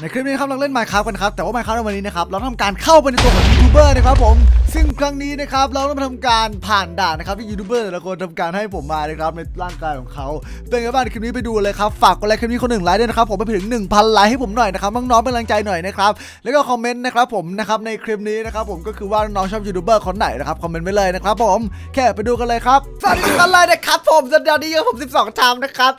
ในคลิปนี้ครับเราเล่น Minecraft กันครับแต่ว่า Minecraft ในวันนี้นะครับเราทำการเข้าไปในตัวของยูทูบเบอร์นะครับผมซึ่งครั้งนี้นะครับเราต้องทำการผ่านด่านนะครับที่ยูทูบเบอร์แต่ละคนทำการให้ผมมานะครับในร่างกายของเขาเป็นไงบ้างคลิปนี้ไปดูเลยครับฝากกดไลค์คลิปนี้คนหนึ่งไลค์ด้วยนะครับผมไปถึง 1,000 ไลค์ให้ผมหน่อยนะครับน้องๆเป็นกำลังใจหน่อยนะครับแล้วก็คอมเมนต์นะครับผมนะครับในคลิปนี้นะครับผมก็คือว่าน้องชอบยูทูบเบอร์คนไหนนะครับคอมเมนต์ไว้เลยนะครับผมแค่ไปดูกันเลยครับสวัสดีกันเลยนะครับผมสัปดาห์นี้ผม12 ชามนะครั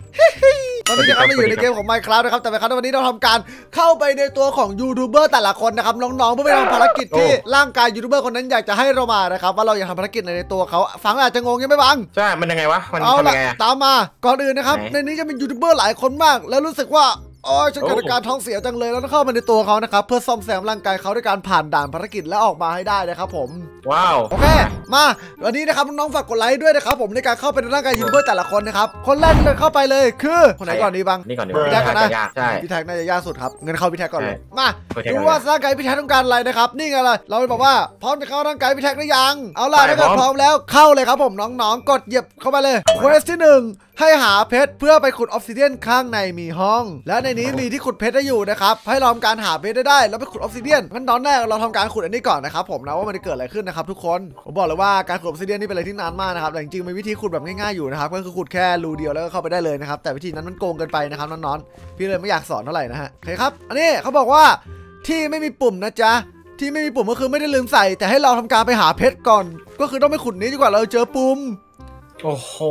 บตอนนี้นะครับอยู่ในเกมของ Minecraft นะครับแต่ในวันนี้เราทำการเข้าไปในตัวของยูทูบเบอร์แต่ละคนนะครับน้องๆเพื่อไปทำภารกิจที่ร่างกายยูทูบเบอร์คนนั้นอยากจะให้เรามานะครับว่าเราอยากทำภารกิจในตัวเขาฟังอาจจะงงยังไม่บังใช่มันยังไงวะมันทำยังไงตามมาก่อนอื่นนะครับในนี้จะเป็นยูทูบเบอร์หลายคนมากแล้วรู้สึกว่าอ๋อฉันเกิดอาการท้องเสียจังเลยแล้วต้องเข้ามาในตัวเขานะครับเพื่อซ่อมแซมร่างกายเขาด้วยการผ่านด่านภารกิจและออกมาให้ได้นะครับผมว้าวโอเคมาวันนี้นะครับน้องๆฝากกดไลค์ด้วยนะครับผมในการเข้าไปในร่างกายยูทูบเบอร์แต่ละคนนะครับคนแรกที่เราเข้าไปเลยคือคนไหนก่อนดีบังนี่ก่อนดีพี่แท็กนะใช่พี่แท็กน่าจะยากสุดครับเงินเข้าพี่แท็กก่อนเลยมาดูว่าร่างกายพี่แท็กต้องการอะไรนะครับนี่ไงล่ะเราบอกว่าพร้อมจะเข้าร่างกายพี่แท็กหรือยังเอาล่ะถ้าเกิดพร้อมแล้วเข้าเลยครับผมน้องๆกดเหยียบเข้าไปเลยเควสที่1ให้หาเพชรเพื่อไปขุดออฟซิเดียนข้างในมีห้องและในนี้มีที่ขุดเพชรได้อยู่นะครับให้เราทำการหาเพชรได้แล้วไปขุดออฟซิเดียนขั้นตอนแรกเราทำการขุดอันนี้ก่อนนะครับผมนะว่ามันจะเกิดอะไรขึ้นนะครับทุกคนผมบอกเลยว่าการขุดออฟซิเดียนนี่เป็นอะไรที่นานมากนะครับแต่จริงๆมีวิธีขุดแบบง่ายๆอยู่นะครับก็คือขุดแค่รูเดียวแล้วก็เข้าไปได้เลยนะครับแต่วิธีนั้นมันโกงเกินไปนะครับน้องๆพี่เลยไม่อยากสอนเท่าไหร่นะฮะโอเคครับอันนี้เขาบอกว่าที่ไม่มีปุ่มนะจ๊ะที่ไม่มีปุ่มก็คือไม่ได้ลืมใส่แต่ให้เราทำการไปหาเพชรก่อนก็คือต้องไปขุดนี้ดีกว่าเราเจอปุ่มโอ้โห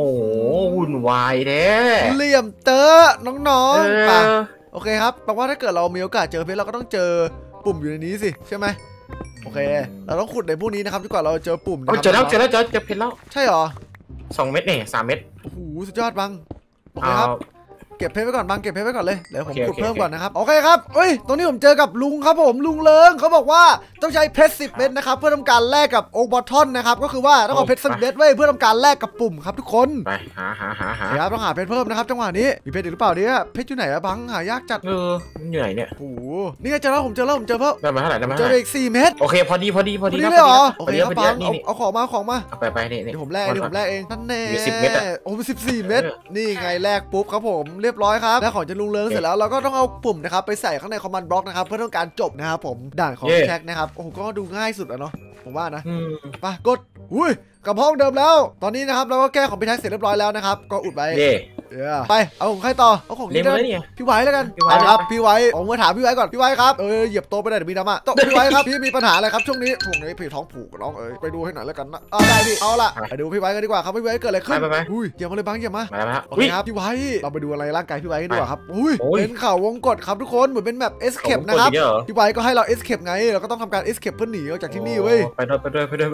วุ่นวายแท้เหลี่ยมเต๋อน้องๆป่ะโอเคครับแปลว่าถ้าเกิดเรามีโอกาสเจอเพชรเราก็ต้องเจอปุ่มอยู่ในนี้สิใช่ไหมโอเคเราต้องขุดในพวกนี้นะครับดีกว่าเราเจอปุ่มนะครับเจอแล้วเจอเพชรแล้วใช่หรอ2 เม็ดเนี่ย3 เม็ดโอ้โหสุดยอดบังโอเคครับเก็บเพชรไว้ก่อนบังเก็บเพชรไว้ก่อนเลยเดี๋ยวผมขุดเพิ่มก่อนนะครับโอเคครับเฮ้ยตรงนี้ผมเจอกับลุงครับผมลุงเลิงเขาบอกว่าต้องใช้เพชร10 เม็ดนะครับเพื่อทำการแลกกับโอบอทอนนะครับก็คือว่าต้องเอาเพชร10 เม็ดไว้เพื่อทำการแลกกับปุ่มครับทุกคนไปหาครับต้องหาเพชรเพิ่มนะครับจังหวะนี้มีเพชรหรือเปล่าเนี่ยเพชรอยู่ไหนอะบังหายากจัดอยู่ไหนเนี่ยโอ้โหนี่เจอแล้วผมเจอเพิ่มได้มาเท่าไหร่เจออีก4 เม็ดโอเคพอดีเลยเหรอโอเคครับบังเอาของมาไปนี่ผมแลกเองนั่นแน่10 เม็ดโอ้14 เม็ดนี่ไงแลกปุ๊บครับผมเรียบร้อยครับแล้วของจะลุงเลิงเสร็จแล้วเราก็ต้องเอาปุ่มนะครับไปใส่ข้างในคอมมานด์บล็อกนะครับเพื่อต้องการจบนะครับผมด่านของแท็กนะครับโอ้โหก็ดูง่ายสุดอะเนาะผมว่านะไปกดอุ้ยกับห้องเดิมแล้วตอนนี้นะครับเราก็แก้ของพี่แท็กเสร็จเรียบร้อยแล้วนะครับก็อุดไว้ไปเอาของใครต่อเอาของนี่นะพี่ไว้แล้วกันครับพี่ไว้ผมมาถามพี่ไว้ก่อนพี่ไว้ครับเหยียบโตไปได้เดี๋ยวมีน้ำอ่ะโตพี่ไว้ครับพี่มีปัญหาอะไรครับช่วงนี้ถุงนี้พี่ท้องผูกน้องไปดูให้หน่อยแล้วกันนะได้พี่เอาละไปดูพี่ไว้กันดีกว่าครับพี่ไว้เกิดอะไรขึ้นอุ้ยอย่ามาเลยบังอย่ามาโอเคครับพี่ไว้เราไปดูอะไรร่างกายพี่ไว้กันดีกว่าครับอุ้ยเป็นเข่าวงกดครับทุกคนเหมือนเป็นแบบเอสเคปนะครับพี่ไว้ก็ให้เราเอสเคปไงเราก็ต้องทำการเอสเคปเพื่อหนีออกจากที่นี่เว้ยไป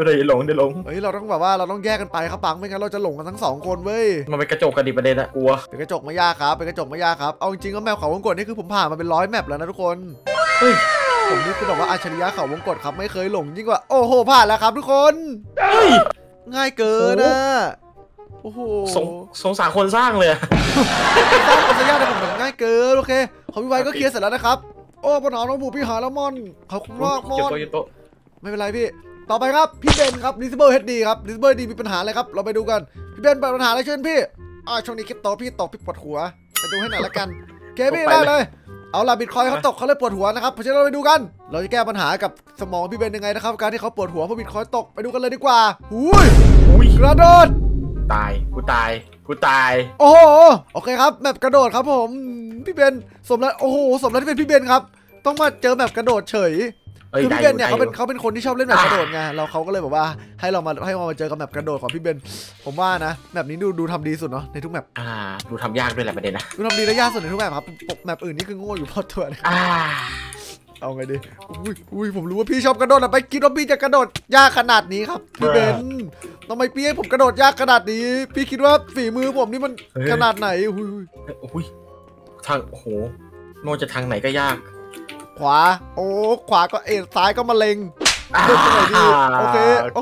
เลยหลงเราต้องแบบว่าเราต้องแยกกันไปครับปังไม่งั้นเราจะหลงกันทั้ง2คนเว้ยมันเป็นกระจกกันดิประเด็นอะกลัวเป็นกระจกไม่ยากครับเป็นกระจกไม่ยากครับเอาจริงๆก็แมวเขาวงกดนี่คือผมผ่านมาเป็น100 แมปแล้วนะทุกคนเฮ้ยผมนี่คือแบบว่าอัจฉริยะเขาวงกดครับไม่เคยหลงยิ่งกว่าโอ้โหผ่านแล้วครับทุกคนเฮ้ยง่ายเกินนะโอ้โหสงสารคนสร้างเลยสร้างอัจฉริยะแต่ผมแบบง่ายเกินโอเคเขาพี่ไวก็เคลียร์เสร็จแล้วนะครับโอ้ปนหอน้องบูพี่หาแล้วมอนเขาคงรอกมอนไม่เป็นไรพี่ต่อไปครับพี่เบนครับดิสเบอร์เฮดดีครับดิสเบอร์ดีมีปัญหาอะไรครับเราไปดูกันพี่เบนปัญหาอะไรเชิญพี่ช่วงนี้คริปโตพี่ตกพี่ปวดหัวไปดูให้หน่อยละกันเกมี่ได้เลยเอาล่ะบิตคอยเขาตกเขาเลยปวดหัวนะครับเพราะฉะนั้นเราไปดูกันเราจะแก้ปัญหากับสมองพี่เบนยังไงนะครับการที่เขาปวดหัวเพราะบิตคอยตกไปดูกันเลยดีกว่าอุ้ยกระโดดกูตายโอ้โหโอเคครับแบบกระโดดครับผมพี่เบนสมแล้วโอ้โหสมแล้วที่เป็นพี่เบนครับต้องมาเจอแบบกระโดดเฉยคือพี่เบนเนี่ยเขาเป็นคนที่ชอบเล่นแบบกระโดดไงเราเขาก็เลยแบบว่าให้เรามาเจอกับแบบกระโดดของพี่เบนผมว่านะแบบนี้ดูทำดีสุดเนาะในทุกแบบดูทำยากด้วยแหละประเด็นนะดูทำดีและยากสุดในทุกแบบครับแบบอื่นนี่คือโง่อยู่พอตัวนะเอาไงดีอุ้ยผมรู้ว่าพี่ชอบกระโดดนะไปคิดว่าพี่จะกระโดดยากขนาดนี้ครับพี่เบนทำไมพี่ให้ผมกระโดดยากขนาดนี้พี่คิดว่าฝีมือผมนี่มันขนาดไหนอุ้ยทางโอ้โหโน่จะทางไหนก็ยากขวาโอ้ขวาก็เอ็นซ้ายก็มะเร็งโอเ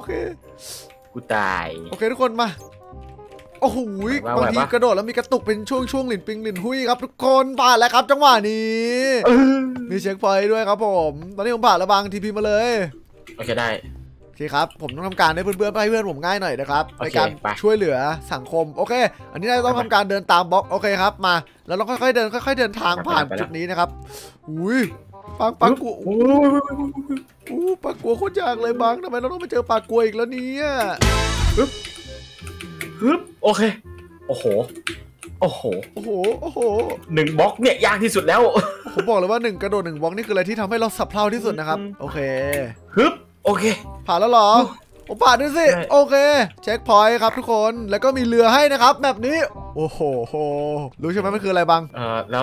คกูตายโอเคทุกคนมาโอ้โหบางทีกระโดดแล้วมีกระตุกเป็นช่วงหลินปิงหลินหุ้ยครับทุกคนผ่านแล้วครับจังหวะนี้มีเช็คพอยต์ด้วยครับผมตอนนี้ผมผ่านแล้วบางทีพีมาเลยโอเคได้ โอเคครับผมต้องทำการให้เพื่อนๆให้เพื่อนผมง่ายหน่อยนะครับในการช่วยเหลือสังคมโอเคอันนี้เราต้องทำการเดินตามบล็อกโอเคครับมาแล้วเราค่อยๆเดินค่อยๆเดินทางผ่านจุดนี้นะครับอุ้ยปลากลัวปลากลัวโคตรยากเลยบังทำไมเราต้องมาเจอปลากลัวอีกแล้วเนี่ยฮึบโอเคโอ้โหโอ้โหโอ้โหโอ้โหหนึ่งบล็อกเนี่ยยากที่สุดแล้วผมบอกเลยว่า1กระโดด1บล็อกนี่คืออะไรที่ทำให้เราสับเพลาที่สุดนะครับโอเคฮึบโอเคผ่านแล้วหรอผมผ่านด้วยสิโอเคเช็คพอยต์ครับทุกคนแล้วก็มีเรือให้นะครับแบบนี้โอ้โหรู้ใช่ไหมมันคืออะไรบังแล้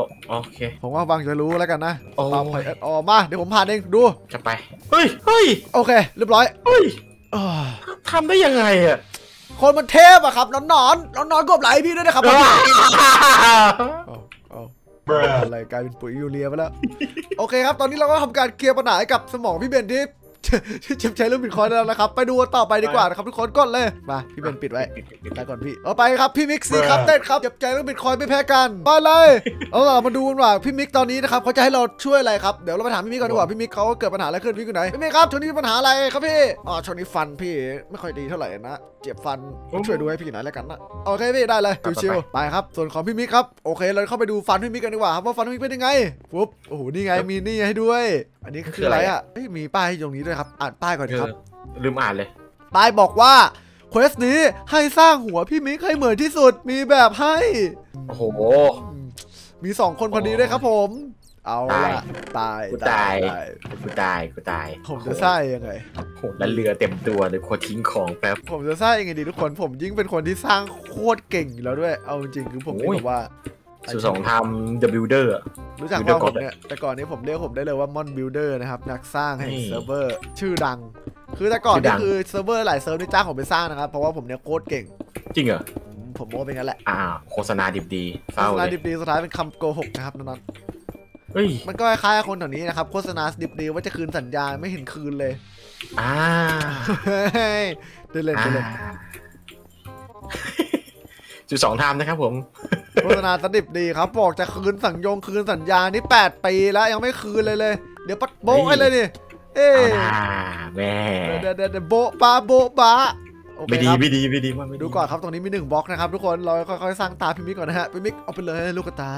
วโอเคผมว่าบังจะรู้แล้วกันนะเอาพอยต์ออกมาเดี๋ยวผมผ่านเองดูจะไปเฮ้ยโอเคเรียบร้อยเฮ้ยทำได้ยังไงอะคนมันเทพอะครับนอนกบไหลพี่ด้วยนะครับอะไรกลายเป็นปุ๋ยยูเรียไปแล้วโอเคครับตอนนี้เราก็ทำการเคลียร์ปัญหาให้กับสมองพี่เบนที่เจ็บใช้เรื่องบิตคอยน์แล้วนะครับไปดูต่อไปดีกว่านะครับทุกคนกดเลยมาพี่เบนปิดไว้ไปก่อนพี่เอาไปครับพี่มิกซี่ครับเต้นครับเจ็บใจเรื่องบิตคอยน์ไม่แพ้กันไปเลยเอาล่ะมาดูกันว่าพี่มิกตอนนี้นะครับเขาจะให้เราช่วยอะไรครับเดี๋ยวเราไปถามพี่มิกก่อนดีกว่าพี่มิกเขาเกิดปัญหาอะไรขึ้นพี่อยู่ไหนพี่มิกครับช่วงนี้ปัญหาอะไรครับพี่อ๋อช่วงนี้ฟันพี่ไม่ค่อยดีเท่าไหร่นะเจ็บฟันช่วยดูให้พี่หน่อยแล้วกันนะโอเคพี่ได้เลยชิวๆไปครับส่วนของพี่มิกครับโอเคเราเข้าไปดูฟันพี่มิกกันดีกว่าครับว่าฟันพี่มิกเป็นยังไงปุ๊บโอ้โหนี่ไงมีนี่ให้ด้วยอันนี้คืออะไรอ่ะมีป้ายตรงนี้ด้วยครับอ่านป้ายก่อนครับลืมอ่านเลยป้ายบอกว่าเควสนี้ให้สร้างหัวพี่มิกให้เหมือนที่สุดมีแบบให้โอ้โหมี2คนพอดีด้วยครับผมเอาละตายผมจะไส้ยังไงโหแล้วเรือเต็มตัวเลยโคตรทิ้งของแป๊บผมจะไส้ยังไงดีทุกคนผมยิ่งเป็นคนที่สร้างโคตรเก่งแล้วด้วยเอาจริงคือผมนี่แบบว่าสุดสองทำ The Builder รู้จักว่าผมเนี่ยแต่ก่อนนี้ผมเรียกผมได้เลยว่า Mon Builder นะครับนักสร้างแห่งเซิร์ฟเวอร์ชื่อดังคือแต่ก่อนนี่คือเซิร์ฟเวอร์หลายเซิร์ฟที่จ้างผมไปสร้างนะครับเพราะว่าผมเนี่ยโคตรเก่งจริงเหรอผมโม้เป็นงั้นแหละโฆษณาดิบดีโฆษณาดิบดีสุดท้ายเป็นคำโกหกนะครับนั่นมันก็คล้ายๆคนแถวนี้นะครับโฆษณาดิบดีว่าจะคืนสัญญาไม่เห็นคืนเลยเดินเล่นจุดสองทำนะครับผมโฆษณาดิบดีครับบอกจะคืนสัญญานี่8ปีแล้วยังไม่คืนเลยเดี๋ยวปัดโบ๊ะให้เลยนี่เอ๊ะแม่เดี๋ยวโบ๊ะไม่ดีมาดูก่อนครับตรงนี้มี1บล็อกนะครับทุกคนเราค่อยๆสร้างตาพิมิกก่อนนะฮะพิมิกเอาไปเลยลูกตา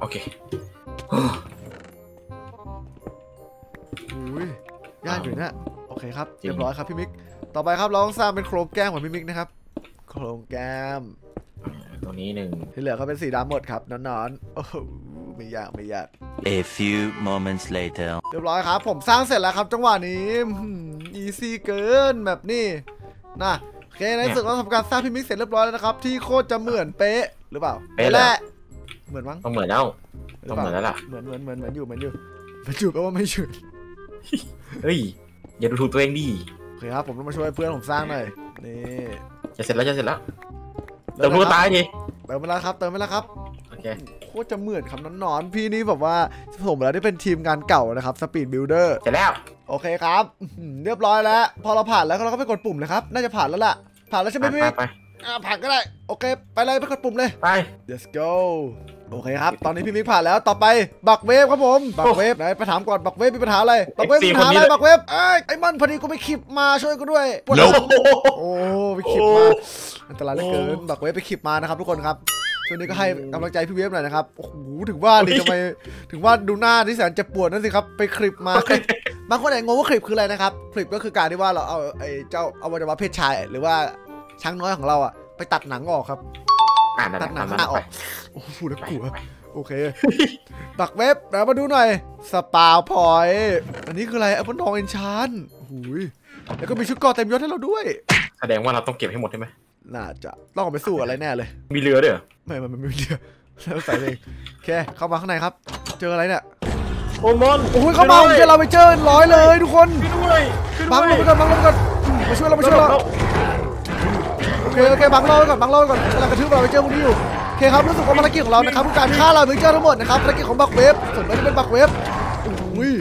โอเคอุ้ยยากอยู่นะโอเคครับเรียบร้อยครับพิมิกต่อไปครับเราต้องสร้างเป็นโครงแก้มของพิมิกนะครับโครงแก้มตรงนี้หนึ่งที่เหลือเขาเป็นสีดำหมดครับนอนไม่ยาก A few moments later เรียบร้อยครับผมสร้างเสร็จแล้วครับจังหวะนี้อีซี่เกินแบบนี้นะโอเคในสุดเราทำการสร้างพิมิกเสร็จเรียบร้อยแล้วนะครับที่โคตรจะเหมือนเป๊ะหรือเปล่าเป๊ะแหละเหมือนมั้งต้องเหมือนแล้วล่ะเหมือนอยู่แปลว่าไม่ฉุนเฮ้ยอย่าดูถูกตัวเองดิโอเคครับผมต้องมาช่วยเพื่อนผมสร้างหน่อยนี่จะเสร็จแล้วเติมเวลาดิเติมเวลาครับโอเคโคตรจะเหมือนครับนอนๆพี่นี่แบบว่าผมแล้วได้เป็นทีมงานเก่านะครับสปีดบิลเดอร์เสร็จแล้วโอเคครับเรียบร้อยแล้วพอเราผ่านแล้วเราก็ไปกดปุ่มเลยครับน่าจะผ่านแล้วล่ะผ่านแล้วใช่ไหมพี่ผ่านก็ได้โอเคไปเลยไปกดปุ่มเลยไป let's go โอเคครับตอนนี้พี่มิกผ่านแล้วต่อไปบักเวฟครับผมบักเวฟไหนไปถามก่อนบักเวฟมีปัญหาอะไรบักเวฟมีปัญหาอะไรบักเวฟไอ้มันพอดีกูไปขีบมาช่วยกูด้วยโอ้ไปขีบมาอันตรายเหลือเกินบักเวฟไปขีบมานะครับทุกคนครับช่วงนี้ก็ให้กำลังใจพี่เวฟหน่อยนะครับโอ้โหถึงว่าเลยทำไมถึงว่าดูหน้าที่แสนจะปวดนั่นสิครับไปขีบมาบางคนไหนงงว่าขีบคืออะไรนะครับขีบก็คือการที่ว่าเราเอาไอ้เจ้าอวัยวะเพศชายหรือว่าช้างน้อยของเราอะไปตัดหนังออกครับตัดหนังหน้าออกโอ้โหแล้วกลัวโอเคบักเว็บเรามาดูหน่อยสปาพอยอันนี้คืออะไรเอาพนองเอนชานหูยแล้วก็มีชุดเกาะเต็มยศให้เราด้วยแสดงว่าเราต้องเก็บให้หมดใช่ไหมน่าจะต้องออกไปสู้อะไรแน่เลยมีเรือด้วยไม่มีเรือแล้วใส่เลยแค่เข้ามาข้างในครับเจออะไรเนี่ยโอมอนโอ้ยเข้ามาเจอเราไปเจอร้อยเลยทุกคนบังเราไปก่อนมาช่วยเราโอเคบังเราก่อนกำลังกระทืบเราไปเจอพวกนี้อยู่โอเคครับรู้สึกว่าภารกิจของเรานะครับการฆ่าเราเจอทั้งหมดนะครับภารกิจของบักเวฟส่วนนี้เป็นบักเวฟอุ้ย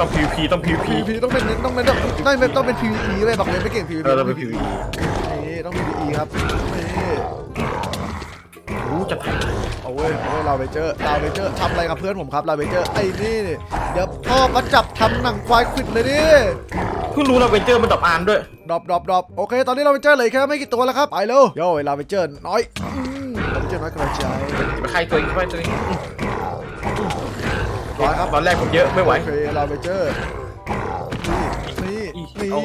ต้อง PVP ต้องเป็น PVE เลยบักเวฟไม่เก่ง PVP ต้องเป็น PVE นี่ต้อง PVE ครับรู้จะเอาเว้ยเราไปเจอทำอะไรกับเพื่อนผมครับเราไปเจอไอ้นี่เดี๋ยวพ่อมาจับทำหนังควายขิดเลยดิ เพิ่งรู้เราเวนเจอร์มันดรอปอ่านด้วยดรอปโอเคตอนนี้เราเวนเจอร์เลยแค่ไม่กี่ตัวแล้วครับไปเร็วโย่เราเวนเจอร์น้อยกระจายใครตัวอีกตัวอีกร้อยครับตอนแรกผมเยอะไม่ไหวโอเคเราเวนเจอร์นี่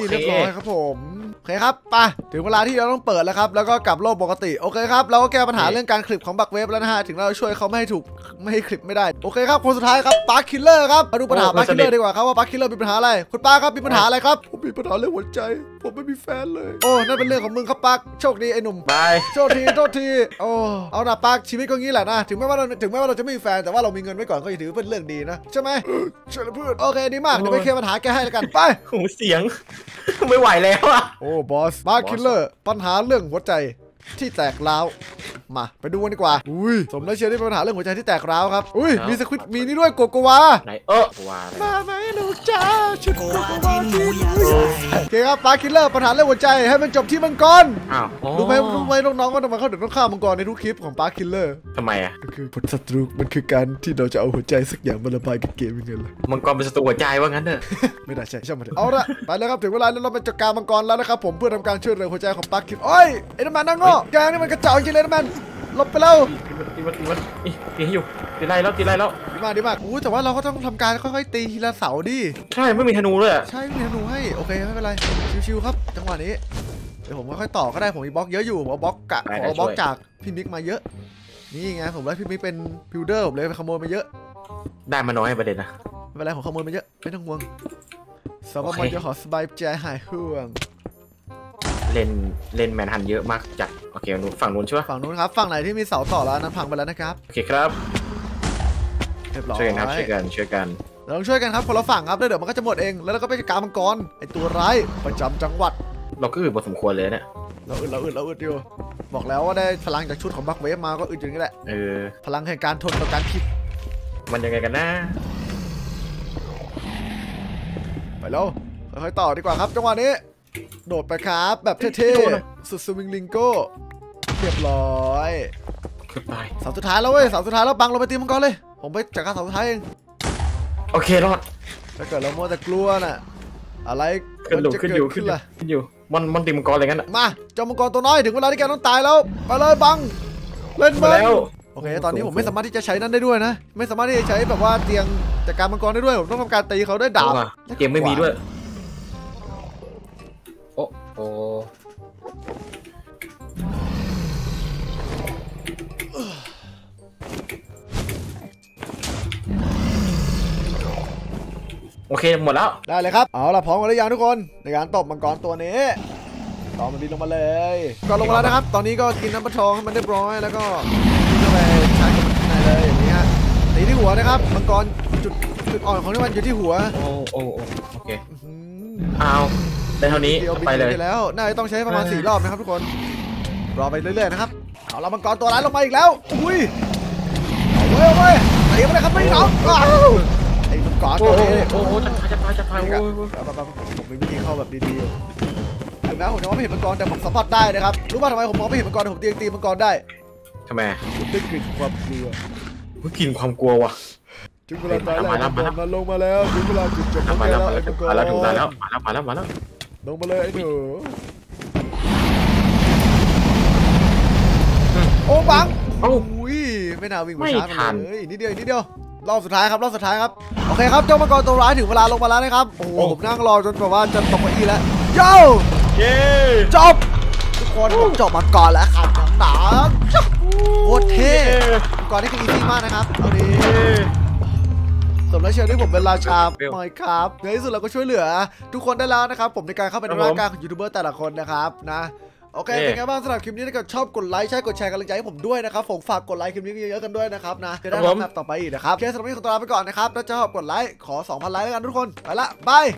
เรียบร้อยครับผมโอเคครับป่ะถึงเวลาที่เราต้องเปิดแล้วครับแล้วก็กลับโลกปกติโอเคครับเราก็แก้ปัญหาเรื่องการคลิปของบักเวฟแล้วนะฮะถึงเราช่วยเขาไม่ให้คลิปไม่ได้โอเคครับคนสุดท้ายครับปาร์คคิลเลอร์ครับมาดูปัญหาปาร์คคิลเลอร์ดีกว่าครับว่าปาร์คคิลเลอร์มีปัญหาอะไรคุณปาร์คครับมีปัญหาอะไรครับผมมีปัญหาเรื่องหัวใจผมไม่มีแฟนเลยโอ้นั่นเป็นเรื่องของมึงครับปาร์คโชคดีไอ้หนุ่มบายโชคดีโอ้เอาหน้าปาร์คชีวิตก็งี้แหละนะถึงแม้ว่าเราจะไม่มีแฟนแต่ว่าเรามีเงินไว้ก่อนก็ถือเป็นเรื่องดีนะใช่ไหมใช่แล้วเพื่อนโอเคดีมากเดี๋ยวไปแก้ปัญหาแก้ให้แล้วกันไปโอ้เสียงไม่ไหวแล้วอะโอ้บอสปาร์คคิลเลอร์ปัญหาเรื่องหัวใจที่แตกร้าวมาไปดูกันดีกว่าอุ้ยสมแล้วเชียร์ที่ปัญหาเรื่องหัวใจที่แตกร้าวครับอุ้ยมีสควิตมีนี่ด้วยโกโกวาไหนมาไหมหนูจ้าชุดโกโกวาโอเคครับปาร์คคิลเลอร์ปัญหาเรื่องหัวใจให้มันจบที่มังกรอ้าวรู้ไหมน้องๆว่าทำไมเขาถึงต้องฆ่ามังกรในทุกคลิปของปาร์คคิลเลอร์ทำไมอ่ะก็คือผลศัตรูมันคือการที่เราจะเอาหัวใจสักอย่างมาระบายกับเกมยังไงล่ะมังกรเป็นศัตรูหัวใจว่างั้นเนอะไม่ได้ใช่ไหมเอาละไปแล้วครับถึงเวลาแล้วเราไปจัดการมังกรแล้วนะครับผมเพื่อทำการช่วยเหลือหัวใจของปาร์คคิลเลอร์โอ้ยไอ้น้ำมันนั่งง้อกลางนี่มันกระจอกจริงเลยน้ำมันลบไปแล้วตีมันตีให้อยู่ตีไล่แล้วดีมากอู้แต่ว่าเราก็ต้องทำการค่อยๆตีทีละเสาดิใช่ไม่มีธนูเลยใช่ไม่มีธนูให้โอเคไม่เป็นไรชิวๆครับจังหวะนี้เดี๋ยวผมค่อยๆต่อก็ได้ผมมีบล็อกเยอะอยู่ผมบล็อกจากพี่มิกมาเยอะนี่ไงผมได้พี่มิกเป็นบิลเดอร์ผมเลยไปขโมยมาเยอะได้มาน้อยประเด็นนะไม่เป็นไรผมขโมยมาเยอะไม่ต้องห่วงสบายจะขอสบายใจหายห่วงเลนแมนฮันเยอะมากจัดโอเคฝั่งนู้นใช่ไหมฝั่งนู้นครับฝั่งไหนที่มีเสาต่อแล้วนั้นพังไปแล้วนะครับโอเคครับเรียบร้อยช่วยกันครับช่วยกันเราต้องช่วยกันครับคนละฝั่งครับแล้วเดี๋ยวมันก็จะหมดเองแล้วเราก็ไปจัดการมังกรไอตัวร้ายประจำจังหวัดเราก็อึดพอสมควรเลยเนี่ยเราอึดอยู่บอกแล้วว่าได้พลังจากชุดของบักเวฟมาก็อึดอย่างนี้แหละพลังแห่งการทนต่อการคิดมันยังไงกันนะไปแล้วค่อยๆต่อดีกว่าครับจังหวะนี้โดดไปครับแบบเท่ๆสุดสวิงลิงโก้เรียบร้อยเสาสุดท้ายแล้วเว้ยเสาสุดท้ายแล้วบังเราไปตีมันก่อนเลยผมไปจัดการเสาสุดท้ายเองโอเครอดถ้าเกิดเราโม่แต่กลัวน่ะอะไรขึ้นอยู่มันตีมังกรอะไรงั้นมาเจ้ามังกรตัวน้อยถึงเวลาที่แกต้องตายแล้วไปเลยบังเล่นมันโอเคตอนนี้ผมไม่สามารถที่จะใช้นั่นได้ด้วยนะไม่สามารถที่จะใช้แบบว่าเตียงจัดการมังกรได้ด้วยผมต้องทำการตีเขาด้วยดาบเตียงไม่มีด้วยโอ้โอเคหมดแล้วได้เลยครับเอาล่ะพร้อมกันหรือยังทุกคนในการตบมังกรตัวนี้ตบมันดีลงมาเลยก็ลงมาแล้วนะครับตอนนี้ก็กินน้ำปลาทองให้มันเรียบร้อยแล้วก็เข้าไปชาร์จมันข้างในเลยอย่างนี้ฮะตีที่หัวนะครับมังกรจุดอ่อนของมันอยู่ที่หัวโอเคเอาได้เท่านี้ไปเลยแล้วน่าจะต้องใช้ประมาณ4 รอบนะครับทุกคนรอไปเรื่อยๆนะครับเอาละมังกรตัวร้ายลงมาอีกแล้วอุ้ยเว้ยไหนมาเลยครับไม่น้องไอ้มังกรตัวนี้โอ้จะพายผมมีวิธีเข้าแบบดีๆถึงแม้ผมจะมองไม่เห็นมังกรแต่ผมสัมผัสได้นะครับรู้ป่ะทำไมผมมองไม่เห็นมังกรผมตีมังกรได้ทำไมได้กลิ่นความกลัวกลิ่นความกลัวว่ะจุดเวลาตายแล้วมันลงมาแล้วจุดเวลาจุดจบมาแล้วมาแล้วลงมาเลยไอ้หนูโอ้บังอุ้ยไม่น่าวิ่งมาช้าเลยนิดเดียวรอบสุดท้ายครับโอเคครับเจ้ามังกรตัวร้ายถึงเวลาลงมาแล้วนะครับโอ้ผมนั่งรอจนแบบว่าจะตกมาอีแล้วโย่จบทุกคนจบมังกรแล้วครับหนักโคตรเท่มังกรนี่คืออีซี่มากนะครับเอาดีสมแล้วเชียร์ที่ผมเป็นราชาหน่อยครับในที่สุดเราก็ช่วยเหลือทุกคนได้แล้วนะครับผมในการเข้าไปในร่างกายของยูทูบเบอร์แต่ละคนนะครับนะโอเคเป็นไงบ้างสำหรับคลิปนี้ถ้าเกิดชอบกดไลค์ใช่กดแชร์กำลังใจให้ผมด้วยนะครับผมฝากกดไลค์คลิปนี้เยอะๆกันด้วยนะครับนะจะได้รับแบบต่อไปอีกนะครับโอเคสำหรับวันนี้ขอตัวลาไปก่อนนะครับแล้วจะขอกดไลค์ขอ 2,000 ไลค์แล้วกันทุกคนไปละบาย